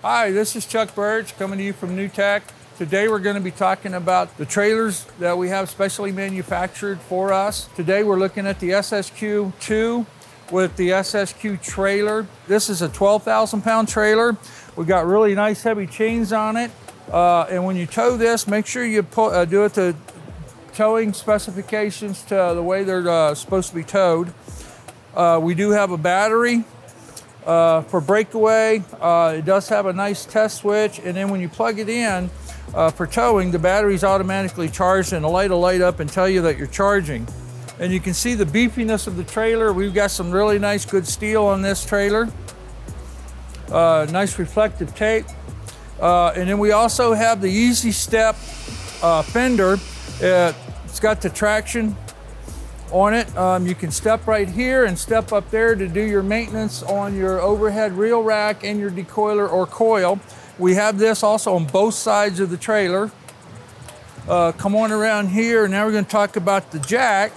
Hi, this is Chuck Burch coming to you from New Tech. Today we're going to be talking about the trailers that we have specially manufactured for us. Today we're looking at the SSQ II with the SSQ trailer. This is a 12,000 pound trailer. We've got really nice heavy chains on it. And when you tow this, make sure you do it to towing specifications to the way they're supposed to be towed. We do have a battery. For breakaway, it does have a nice test switch, and then when you plug it in for towing, the battery's automatically charged and the light will light up and tell you that you're charging. And you can see the beefiness of the trailer. We've got some really nice good steel on this trailer. Nice reflective tape. And then we also have the Easy Step fender. It's got the traction on it. You can step right here and step up there to do your maintenance on your overhead reel rack and your decoiler or coil. We have this also on both sides of the trailer. Come on around here, and now we're going to talk about the jack.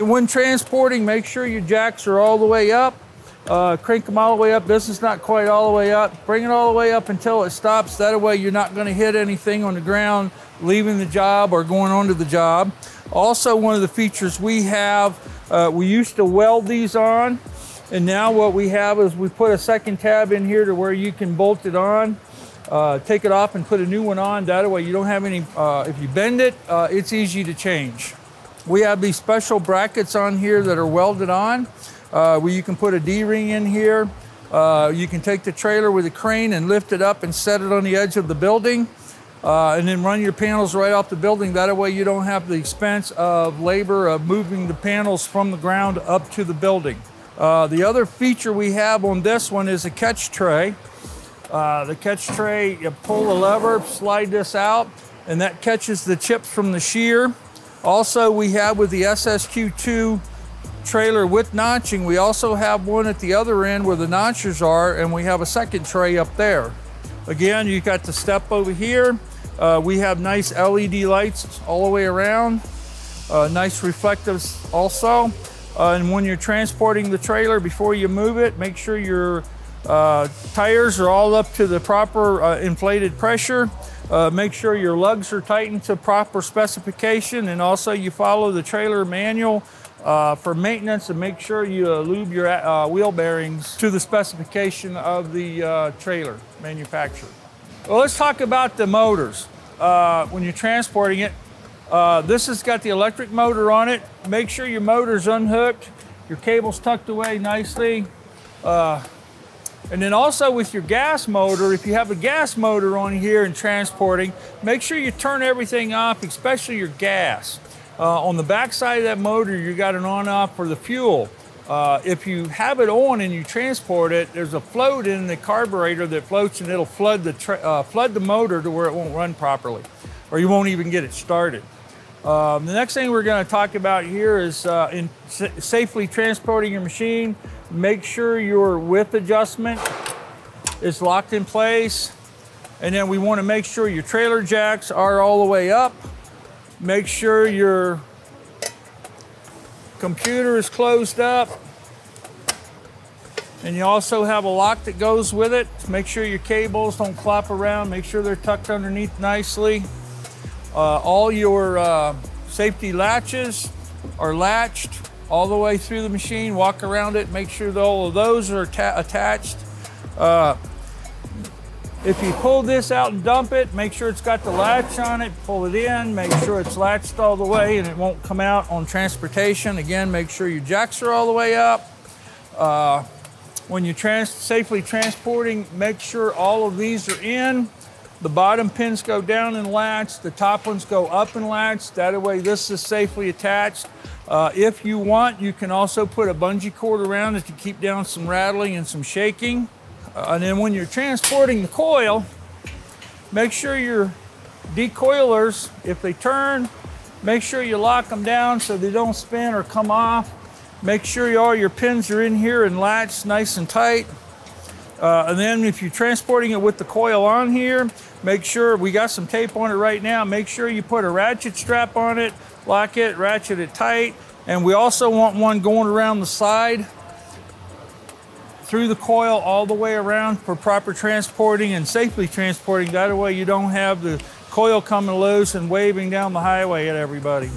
When transporting, make sure your jacks are all the way up. Crank them all the way up. This is not quite all the way up. Bring it all the way up until it stops. That way you're not going to hit anything on the ground leaving the job or going onto the job. Also, one of the features we have, we used to weld these on, and now what we have is we put a second tab in here to where you can bolt it on, take it off and put a new one on. That way you don't have any, if you bend it, it's easy to change. We have these special brackets on here that are welded on, where you can put a D-ring in here. You can take the trailer with a crane and lift it up and set it on the edge of the building. And then run your panels right off the building. That way you don't have the expense of labor of moving the panels from the ground up to the building. The other feature we have on this one is a catch tray. The catch tray, you pull the lever, slide this out, and that catches the chips from the shear. Also, we have with the SSQ II trailer with notching, we also have one at the other end where the notchers are, and we have a second tray up there. Again, you got the step over here. We have nice LED lights all the way around, nice reflectives also. And when you're transporting the trailer, before you move it, make sure your tires are all up to the proper inflated pressure. Make sure your lugs are tightened to proper specification, and also you follow the trailer manual for maintenance, and make sure you lube your wheel bearings to the specification of the trailer manufacturer. Well, let's talk about the motors. When you're transporting it, this has got the electric motor on it. Make sure your motor's unhooked, your cable's tucked away nicely. And then also with your gas motor, if you have a gas motor on here and transporting, make sure you turn everything off, especially your gas. On the back side of that motor, you got an on-off for the fuel. If you have it on and you transport it, there's a float in the carburetor that floats, and it'll flood the motor to where it won't run properly, or you won't even get it started. The next thing we're going to talk about here is in safely transporting your machine. Make sure your width adjustment is locked in place. And then we want to make sure your trailer jacks are all the way up. Make sure your computer is closed up. And you also have a lock that goes with it. Make sure your cables don't flop around. Make sure they're tucked underneath nicely. All your safety latches are latched all the way through the machine. Walk around it, make sure that all of those are attached. If you pull this out and dump it, make sure it's got the latch on it, pull it in, make sure it's latched all the way and it won't come out on transportation. Again, make sure your jacks are all the way up. When you're safely transporting, make sure all of these are in. The bottom pins go down and latch, the top ones go up and latch. That way this is safely attached. If you want, you can also put a bungee cord around it to keep down some rattling and some shaking. And then when you're transporting the coil, make sure your decoilers, if they turn, make sure you lock them down so they don't spin or come off. Make sure all your pins are in here and latched nice and tight. And then if you're transporting it with the coil on here, make sure, we got some tape on it right now, make sure you put a ratchet strap on it, lock it, ratchet it tight. And we also want one going around the side through the coil all the way around for proper transporting and safely transporting. That way you don't have the coil coming loose and waving down the highway at everybody.